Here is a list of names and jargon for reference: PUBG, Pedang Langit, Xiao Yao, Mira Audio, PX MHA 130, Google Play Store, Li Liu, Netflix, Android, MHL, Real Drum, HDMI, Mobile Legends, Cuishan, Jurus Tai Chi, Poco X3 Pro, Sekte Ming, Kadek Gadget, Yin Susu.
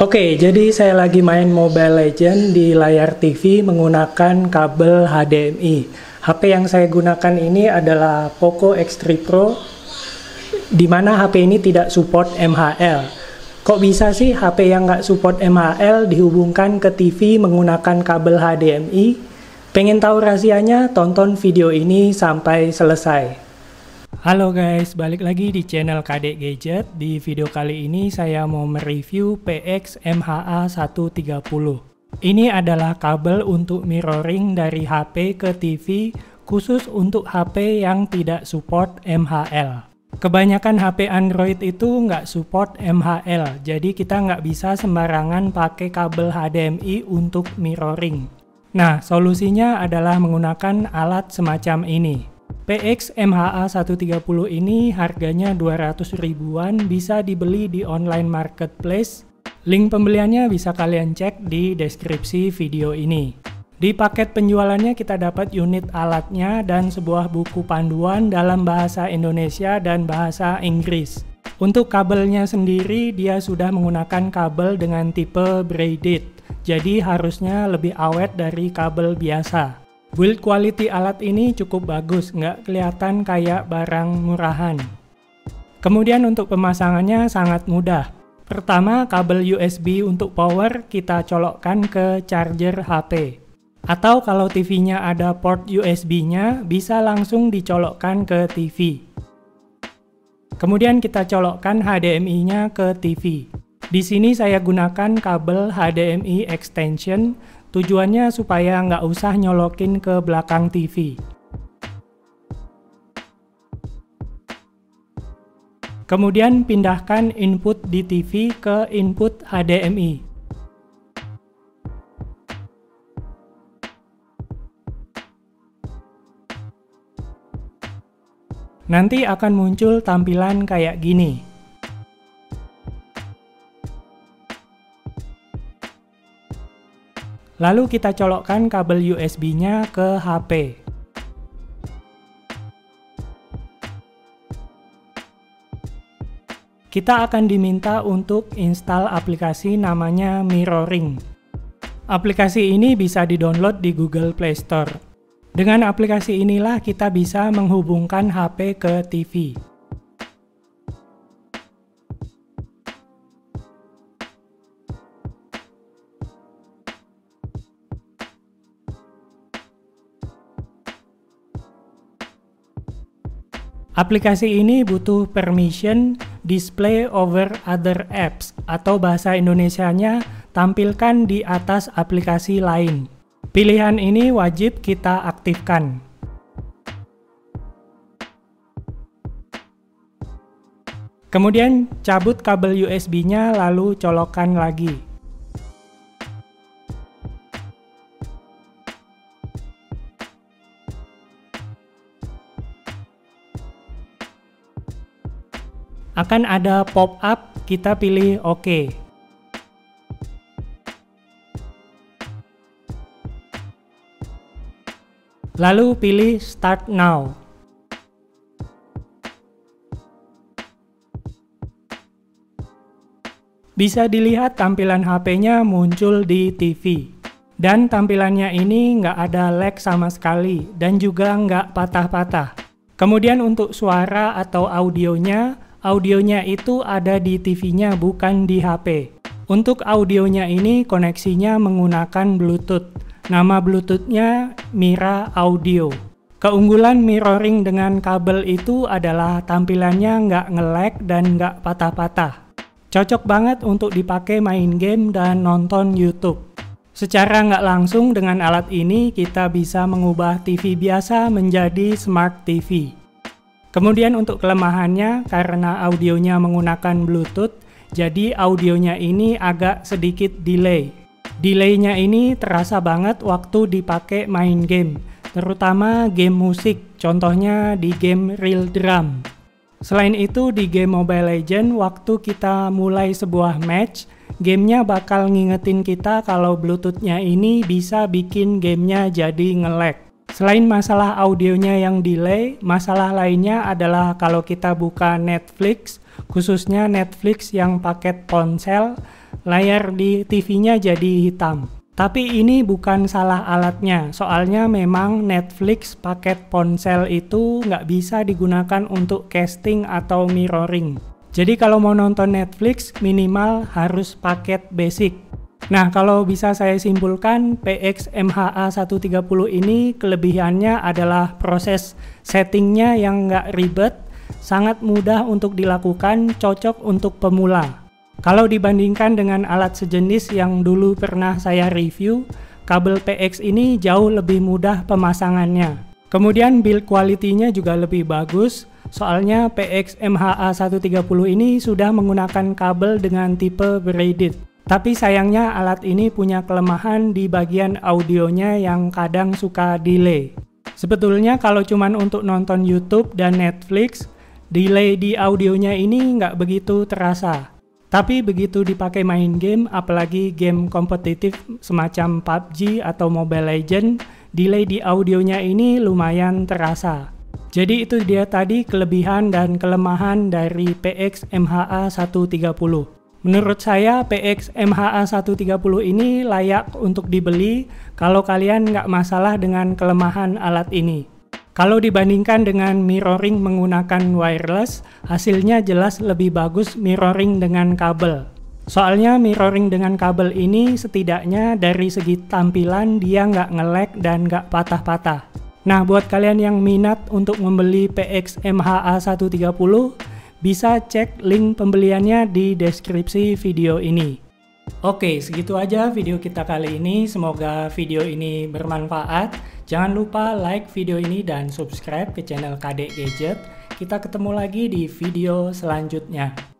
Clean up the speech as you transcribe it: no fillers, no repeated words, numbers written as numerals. Oke, jadi saya lagi main Mobile Legends di layar TV menggunakan kabel HDMI. HP yang saya gunakan ini adalah Poco X3 Pro, di mana HP ini tidak support MHL. Kok bisa sih HP yang nggak support MHL dihubungkan ke TV menggunakan kabel HDMI? Pengen tahu rahasianya? Tonton video ini sampai selesai. Halo guys, balik lagi di channel Kadek Gadget. Di video kali ini saya mau mereview PX MHA 130. Ini adalah kabel untuk mirroring dari HP ke TV, khusus untuk HP yang tidak support MHL. Kebanyakan HP Android itu nggak support MHL, jadi kita nggak bisa sembarangan pakai kabel HDMI untuk mirroring. Nah, solusinya adalah menggunakan alat semacam ini. PX MHA 130 ini harganya 200 ribuan, bisa dibeli di online marketplace. Link pembeliannya bisa kalian cek di deskripsi video ini. Di paket penjualannya kita dapat unit alatnya dan sebuah buku panduan dalam bahasa Indonesia dan bahasa Inggris. Untuk kabelnya sendiri, dia sudah menggunakan kabel dengan tipe braided, jadi harusnya lebih awet dari kabel biasa. Build quality alat ini cukup bagus, nggak kelihatan kayak barang murahan. Kemudian untuk pemasangannya sangat mudah. Pertama, kabel USB untuk power kita colokkan ke charger HP. Atau kalau TV-nya ada port USB-nya, bisa langsung dicolokkan ke TV. Kemudian kita colokkan HDMI-nya ke TV. Di sini saya gunakan kabel HDMI extension, tujuannya supaya nggak usah nyolokin ke belakang TV. Kemudian pindahkan input di TV ke input HDMI. Nanti akan muncul tampilan kayak gini. Lalu kita colokkan kabel USB-nya ke HP. Kita akan diminta untuk install aplikasi namanya Mirroring. Aplikasi ini bisa di-download di Google Play Store. Dengan aplikasi inilah kita bisa menghubungkan HP ke TV. Aplikasi ini butuh permission display over other apps, atau bahasa Indonesianya tampilkan di atas aplikasi lain. Pilihan ini wajib kita aktifkan. Kemudian cabut kabel USB-nya lalu colokkan lagi. Akan ada pop-up, kita pilih OK. Lalu pilih Start Now. Bisa dilihat tampilan HP-nya muncul di TV. Dan tampilannya ini nggak ada lag sama sekali, dan juga nggak patah-patah. Kemudian untuk suara atau audionya, audionya itu ada di TV-nya, bukan di HP. Untuk audionya ini koneksinya menggunakan Bluetooth. Nama Bluetooth-nya Mira Audio. Keunggulan mirroring dengan kabel itu adalah tampilannya nggak nge-lag dan nggak patah-patah. Cocok banget untuk dipakai main game dan nonton YouTube. Secara nggak langsung dengan alat ini kita bisa mengubah TV biasa menjadi Smart TV. Kemudian untuk kelemahannya, karena audionya menggunakan Bluetooth, jadi audionya ini agak sedikit delay. Delaynya ini terasa banget waktu dipakai main game, terutama game musik, contohnya di game Real Drum. Selain itu, di game Mobile Legends, waktu kita mulai sebuah match, gamenya bakal ngingetin kita kalau Bluetooth-nya ini bisa bikin gamenya jadi nge-lag. Selain masalah audionya yang delay, masalah lainnya adalah kalau kita buka Netflix, khususnya Netflix yang paket ponsel, layar di TV-nya jadi hitam. Tapi ini bukan salah alatnya, soalnya memang Netflix paket ponsel itu nggak bisa digunakan untuk casting atau mirroring. Jadi kalau mau nonton Netflix minimal harus paket basic. Nah, kalau bisa saya simpulkan, PX MHA 130 ini kelebihannya adalah proses settingnya yang nggak ribet, sangat mudah untuk dilakukan, cocok untuk pemula. Kalau dibandingkan dengan alat sejenis yang dulu pernah saya review, kabel PX ini jauh lebih mudah pemasangannya. Kemudian build quality-nya juga lebih bagus, soalnya PX MHA 130 ini sudah menggunakan kabel dengan tipe braided. Tapi sayangnya alat ini punya kelemahan di bagian audionya yang kadang suka delay. Sebetulnya kalau cuman untuk nonton YouTube dan Netflix, delay di audionya ini nggak begitu terasa. Tapi begitu dipakai main game, apalagi game kompetitif semacam PUBG atau Mobile Legends, delay di audionya ini lumayan terasa. Jadi itu dia tadi kelebihan dan kelemahan dari PX MHA 130. Menurut saya PX MHA 130 ini layak untuk dibeli kalau kalian nggak masalah dengan kelemahan alat ini. Kalau dibandingkan dengan mirroring menggunakan wireless, hasilnya jelas lebih bagus mirroring dengan kabel. Soalnya mirroring dengan kabel ini setidaknya dari segi tampilan dia nggak nge-lag dan nggak patah-patah. Nah, buat kalian yang minat untuk membeli PX MHA 130, bisa cek link pembeliannya di deskripsi video ini. Oke, segitu aja video kita kali ini. Semoga video ini bermanfaat. Jangan lupa like video ini dan subscribe ke channel Kadek Gadget. Kita ketemu lagi di video selanjutnya.